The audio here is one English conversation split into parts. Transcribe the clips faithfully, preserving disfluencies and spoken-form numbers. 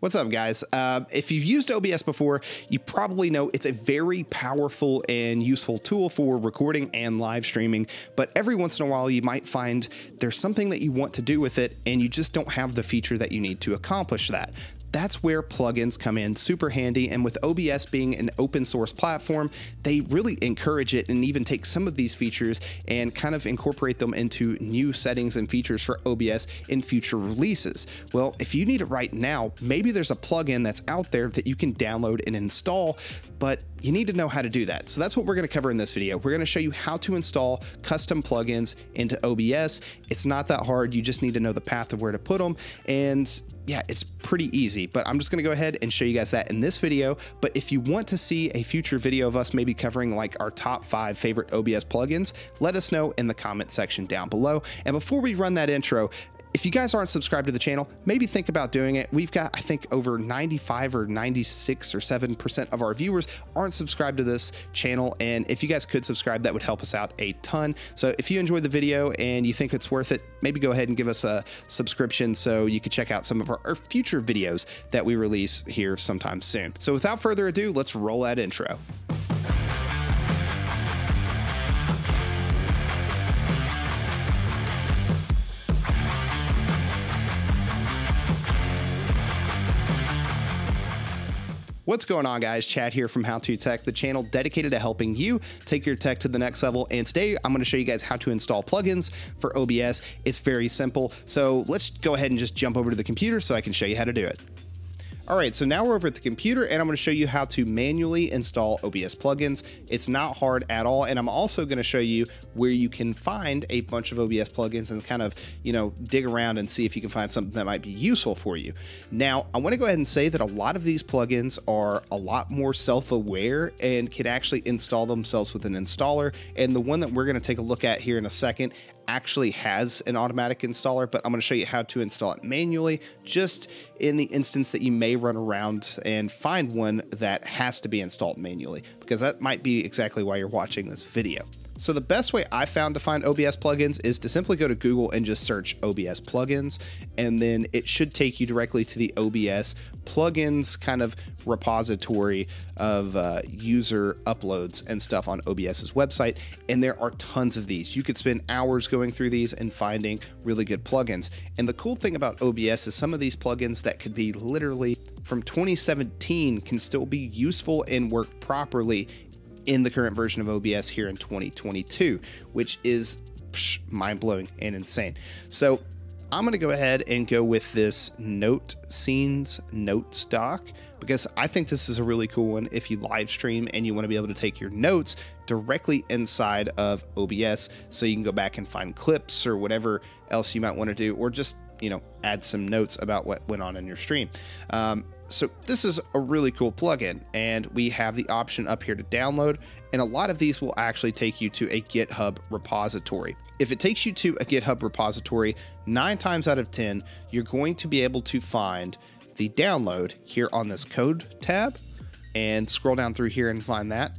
What's up, guys? Uh, if you've used O B S before, you probably know it's a very powerful and useful tool for recording and live streaming, but every once in a while you might find there's something that you want to do with it and you just don't have the feature that you need to accomplish that. That's where plugins come in super handy, and with O B S being an open source platform, they really encourage it and even take some of these features and kind of incorporate them into new settings and features for O B S in future releases. Well, if you need it right now, maybe there's a plugin that's out there that you can download and install, but you need to know how to do that. So that's what we're going to cover in this video. We're going to show you how to install custom plugins into O B S. It's not that hard. You just need to know the path of where to put them, and yeah, it's pretty easy, but I'm just gonna go ahead and show you guys that in this video. But if you want to see a future video of us maybe covering like our top five favorite O B S plugins, let us know in the comment section down below. And before we run that intro, if you guys aren't subscribed to the channel, maybe think about doing it. We've got, I think, over ninety-five or ninety-six or seven percent of our viewers aren't subscribed to this channel. And if you guys could subscribe, that would help us out a ton. So if you enjoyed the video and you think it's worth it, maybe go ahead and give us a subscription so you can check out some of our future videos that we release here sometime soon. So without further ado, let's roll that intro. What's going on, guys? Chad here from How to Tech, the channel dedicated to helping you take your tech to the next level. And today I'm going to show you guys how to install plugins for O B S. It's very simple. So let's go ahead and just jump over to the computer so I can show you how to do it. All right, so now we're over at the computer and I'm going to show you how to manually install O B S plugins. It's not hard at all. And I'm also going to show you where you can find a bunch of O B S plugins and kind of, you know, dig around and see if you can find something that might be useful for you. Now, I want to go ahead and say that a lot of these plugins are a lot more self-aware and can actually install themselves with an installer. And the one that we're going to take a look at here in a second actually has an automatic installer, but I'm going to show you how to install it manually, just in the instance that you may run around and find one that has to be installed manually, because that might be exactly why you're watching this video. So the best way I found to find O B S plugins is to simply go to Google and just search O B S plugins, and then it should take you directly to the O B S plugins kind of repository of uh, user uploads and stuff on O B S's website. And there are tons of these. You could spend hours going through these and finding really good plugins. And the cool thing about O B S is some of these plugins that could be literally from twenty seventeen can still be useful and work properly in the current version of O B S here in twenty twenty-two, which is psh, mind-blowing and insane. So I'm gonna go ahead and go with this note scenes notes doc, because I think this is a really cool one if you live stream and you wanna be able to take your notes directly inside of O B S, so you can go back and find clips or whatever else you might wanna do, or just, you know, add some notes about what went on in your stream. Um, So this is a really cool plugin, and we have the option up here to download, and a lot of these will actually take you to a GitHub repository. If it takes you to a GitHub repository, nine times out of ten, you're going to be able to find the download here on this code tab, and scroll down through here and find that.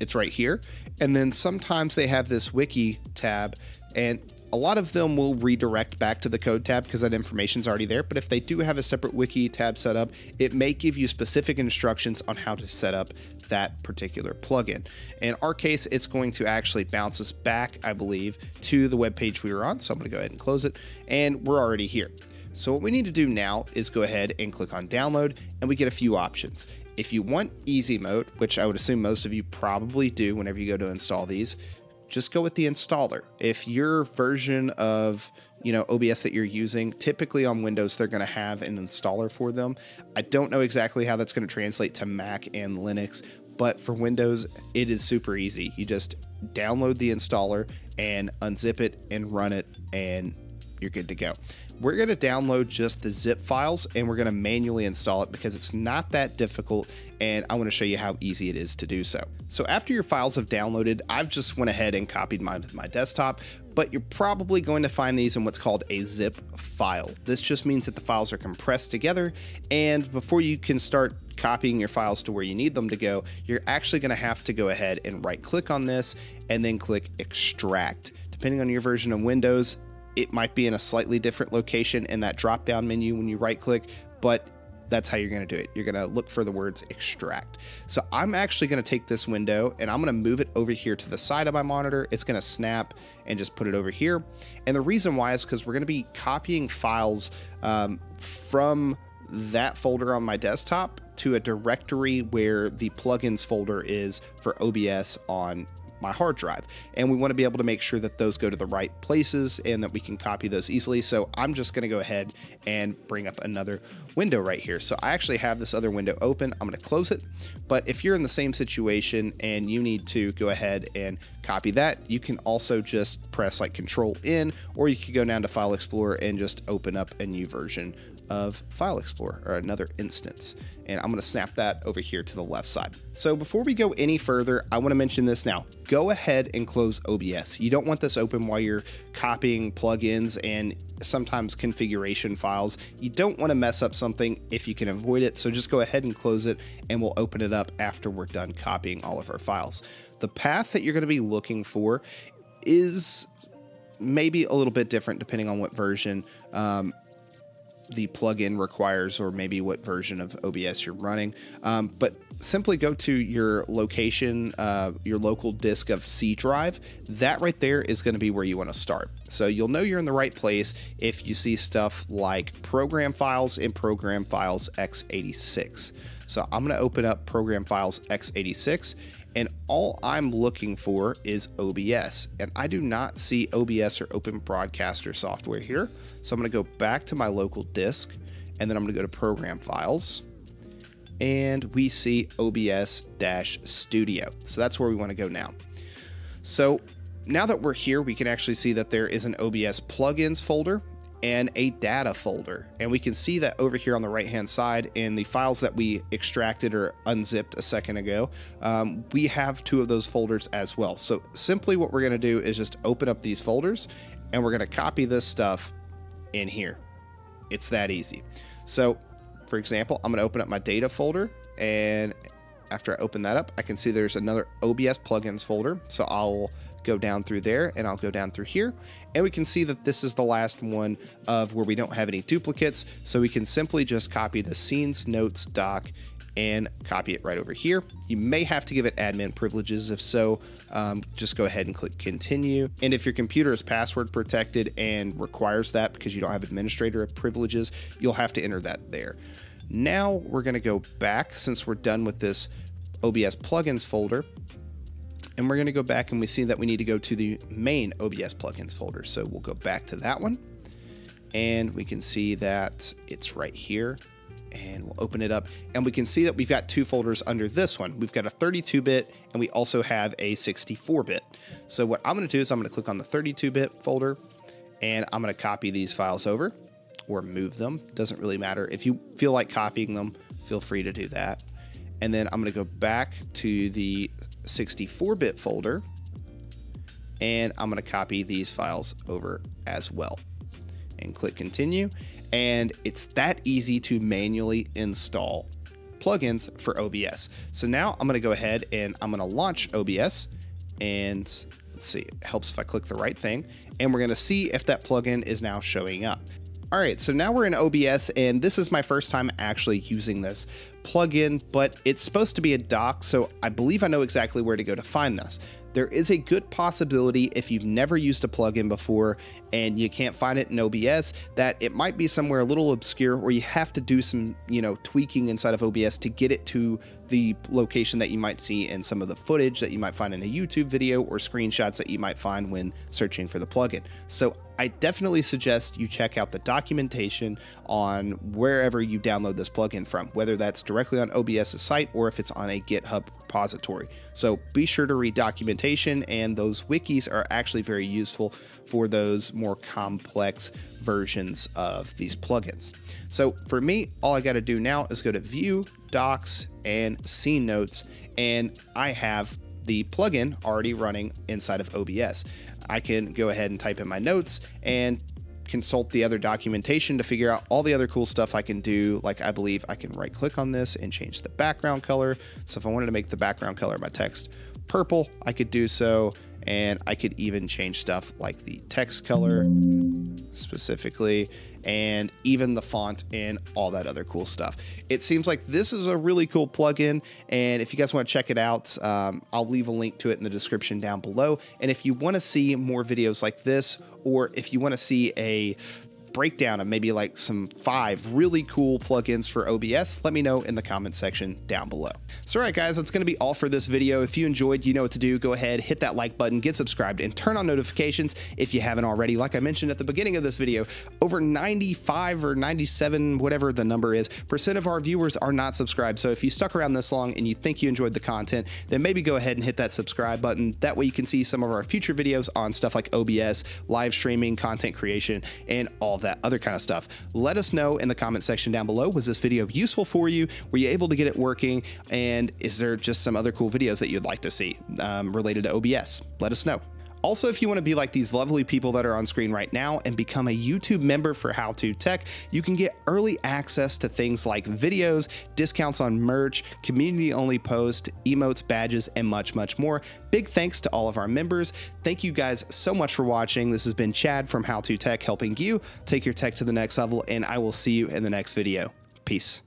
It's right here. And then sometimes they have this wiki tab, and a lot of them will redirect back to the code tab because that information's already there. But if they do have a separate wiki tab set up, it may give you specific instructions on how to set up that particular plugin. In our case, it's going to actually bounce us back, I believe, to the web page we were on. So I'm gonna go ahead and close it, and we're already here. So what we need to do now is go ahead and click on download, and we get a few options. If you want easy mode, which I would assume most of you probably do whenever you go to install these, just go with the installer. If your version of, you know, O B S that you're using, typically on Windows, they're going to have an installer for them. I don't know exactly how that's going to translate to Mac and Linux, but for Windows, it is super easy. You just download the installer and unzip it and run it, and you're good to go. We're going to download just the zip files, and we're going to manually install it because it's not that difficult, and I want to show you how easy it is to do so. So after your files have downloaded, I've just went ahead and copied mine to my desktop, but you're probably going to find these in what's called a zip file. This just means that the files are compressed together, and before you can start copying your files to where you need them to go, you're actually going to have to go ahead and right click on this and then click extract. Depending on your version of Windows, it might be in a slightly different location in that drop down menu when you right click, but that's how you're going to do it. You're going to look for the words extract. So I'm actually going to take this window and I'm going to move it over here to the side of my monitor. It's going to snap and just put it over here. And the reason why is because we're going to be copying files um, from that folder on my desktop to a directory where the plugins folder is for O B S on my hard drive. And we want to be able to make sure that those go to the right places and that we can copy those easily. So I'm just going to go ahead and bring up another window right here. So I actually have this other window open. I'm going to close it. But if you're in the same situation and you need to go ahead and copy that, you can also just press like Control N, or you could go down to File Explorer and just open up a new version of File Explorer or another instance. And I'm going to snap that over here to the left side. So before we go any further, I want to mention this now. Go ahead and close O B S. You don't want this open while you're copying plugins and sometimes configuration files. You don't want to mess up something if you can avoid it. So just go ahead and close it, and we'll open it up after we're done copying all of our files. The path that you're going to be looking for is maybe a little bit different depending on what version um, the plugin requires, or maybe what version of O B S you're running. Um, but simply go to your location, uh, your local disk of C drive. That right there is going to be where you want to start. So you'll know you're in the right place if you see stuff like program files and program files x eighty-six. So I'm going to open up program files x eighty-six, and all I'm looking for is O B S. And I do not see O B S or Open Broadcaster software here. So I'm going to go back to my local disk, and then I'm going to go to program files, and we see O B S Studio. So that's where we want to go now. So now that we're here, we can actually see that there is an O B S plugins folder and a data folder. And we can see that over here on the right-hand side in the files that we extracted or unzipped a second ago, um, we have two of those folders as well. So simply what we're gonna do is just open up these folders, and we're gonna copy this stuff in here. It's that easy. So for example, I'm gonna open up my data folder, and after I open that up, I can see there's another O B S plugins folder. So I'll go down through there, and I'll go down through here, and we can see that this is the last one of where we don't have any duplicates. So we can simply just copy the Scene Notes doc and copy it right over here. You may have to give it admin privileges. If so, um, just go ahead and click continue. And if your computer is password protected and requires that because you don't have administrator privileges, you'll have to enter that there. Now we're going to go back, since we're done with this O B S plugins folder, and we're going to go back, and we see that we need to go to the main O B S plugins folder. So we'll go back to that one, and we can see that it's right here, and we'll open it up, and we can see that we've got two folders under this one. We've got a thirty-two bit, and we also have a sixty-four bit. So what I'm going to do is I'm going to click on the thirty-two bit folder, and I'm going to copy these files over, or move them, doesn't really matter. If you feel like copying them, feel free to do that. And then I'm gonna go back to the sixty-four bit folder, and I'm gonna copy these files over as well, and click continue. And it's that easy to manually install plugins for O B S. So now I'm gonna go ahead and I'm gonna launch O B S, and let's see, it helps if I click the right thing, and we're gonna see if that plugin is now showing up. All right, so now we're in O B S, and this is my first time actually using this plugin, but it's supposed to be a doc, so I believe I know exactly where to go to find this. There is a good possibility, if you've never used a plugin before and you can't find it in O B S, that it might be somewhere a little obscure, or you have to do some, you know, tweaking inside of O B S to get it to the location that you might see in some of the footage that you might find in a YouTube video, or screenshots that you might find when searching for the plugin. So I definitely suggest you check out the documentation on wherever you download this plugin from, whether that's directly on OBS's site or if it's on a GitHub repository. So be sure to read documentation, and those wikis are actually very useful for those more complex versions of these plugins. So for me, all I got to do now is go to View, Docs, and Scene Notes, and I have the plugin already running inside of O B S. I can go ahead and type in my notes and consult the other documentation to figure out all the other cool stuff I can do. Like, I believe I can right click on this and change the background color. So if I wanted to make the background color of my text purple, I could do so. And I could even change stuff like the text color specifically, and even the font and all that other cool stuff. It seems like this is a really cool plugin, and if you guys want to check it out, um, I'll leave a link to it in the description down below. And if you want to see more videos like this, or if you want to see a breakdown of maybe like some five really cool plugins for O B S, let me know in the comment section down below. So all right guys, that's going to be all for this video. If you enjoyed, you know what to do. Go ahead, hit that like button, get subscribed, and turn on notifications if you haven't already. Like I mentioned at the beginning of this video, over ninety-five or ninety-seven, whatever the number is, percent of our viewers are not subscribed. So if you stuck around this long and you think you enjoyed the content, then maybe go ahead and hit that subscribe button. That way you can see some of our future videos on stuff like O B S, live streaming, content creation, and all that other kind of stuff. Let us know in the comment section down below, was this video useful for you? Were you able to get it working? And is there just some other cool videos that you'd like to see um, related to O B S? Let us know. Also, if you want to be like these lovely people that are on screen right now and become a YouTube member for How to Tech, you can get early access to things like videos, discounts on merch, community-only posts, emotes, badges, and much, much more. Big thanks to all of our members. Thank you guys so much for watching. This has been Chad from How to Tech helping you take your tech to the next level, and I will see you in the next video. Peace.